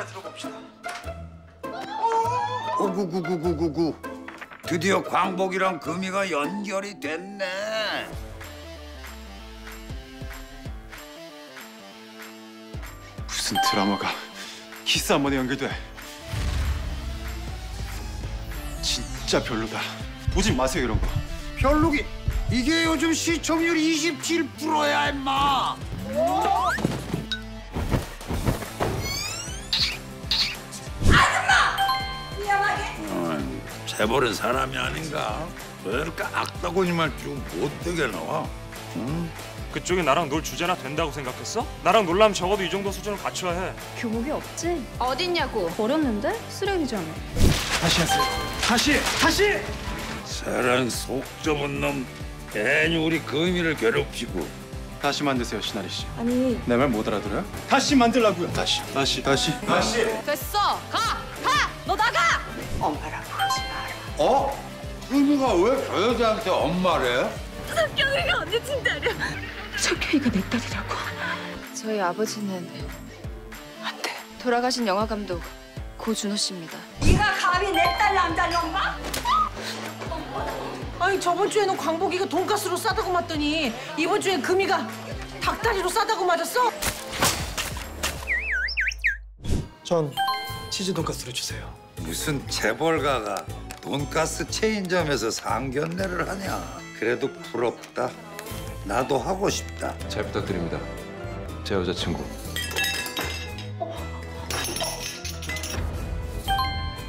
소리나 들어봅시다. 오구구구구구구. 드디어 광복이랑 금이가 연결이 됐네. 무슨 드라마가 키스 한 번에 연결돼. 진짜 별로다. 보지 마세요 이런 거. 별로기. 이게 요즘 시청률 27%야 임마. 해버린 사람이 아닌가? 왜 이렇게 악다구니 말고 못되게 나와? 응? 그쪽이 나랑 놀 주제나 된다고 생각했어? 나랑 놀라면 적어도 이 정도 수준을 갖춰야 해. 교복이 없지? 어딨냐고? 버렸는데? 쓰레기잖아. 다시 하세요. 다시! 사랑 속 좁은 놈 괜히 우리 금이를 괴롭히고. 다시 만드세요, 신하리 씨. 아니... 내 말 못 알아들어요? 다시 만들라고요. 다시. 됐어! 가! 너 나가! 엄마라고 하지 마라. 어? 금이가 왜 저 여자한테 엄마래? 석경이가 언제 친딸이야? 석경이가 내 딸이라고? 저희 아버지는 안 돼. 돌아가신 영화감독 고준호 씨입니다. 네가 감히 내 딸 남자를 엄마? 아니 저번 주에는 광복이가 돈가스로 싸다고 맞더니 이번 주엔 금이가 닭다리로 싸다고 맞았어? 전 치즈 돈가스로 주세요. 무슨 재벌가가 돈가스 체인점에서 상견례를 하냐. 그래도 부럽다. 나도 하고 싶다. 잘 부탁드립니다. 제 여자친구.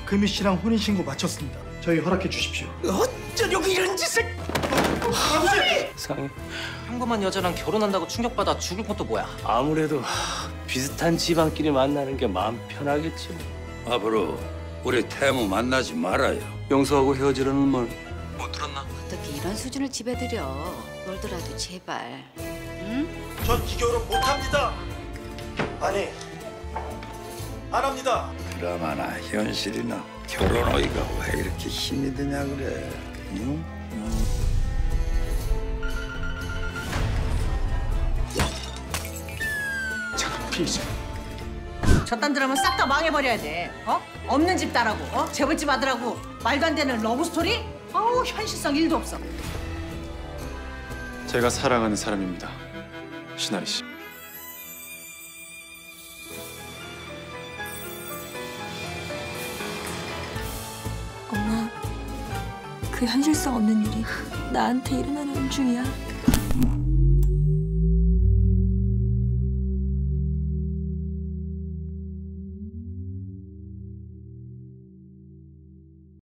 금희 씨랑 혼인신고 마쳤습니다. 저희 허락해 주십시오. 어쩌려고 이런 짓을. 아버지! 세상에. 평범한 여자랑 결혼한다고 충격받아 죽을 것도 뭐야. 아무래도 비슷한 집안끼리 만나는 게 마음 편하겠지. 앞으로 우리 태무 만나지 말아요. 용서하고 헤어지라는 말 못 들었나? 어떻게 이런 수준을 집어들여. 놀더라도 제발. 응? 전 이 결혼 못합니다. 아니, 안 합니다. 드라마나 현실이나 결혼 어이가 왜 이렇게 힘이 드냐 그래. 응? 잠깐 피해자. 저딴 드라마 싹 다 망해버려야 돼. 어? 없는 집 딸하고, 어? 재벌집 아들하고 말도 안 되는 러브 스토리? 아우 현실성 1도 없어. 제가 사랑하는 사람입니다, 신하리 씨. 엄마, 그 현실성 없는 일이 나한테 일어나는 운중이야.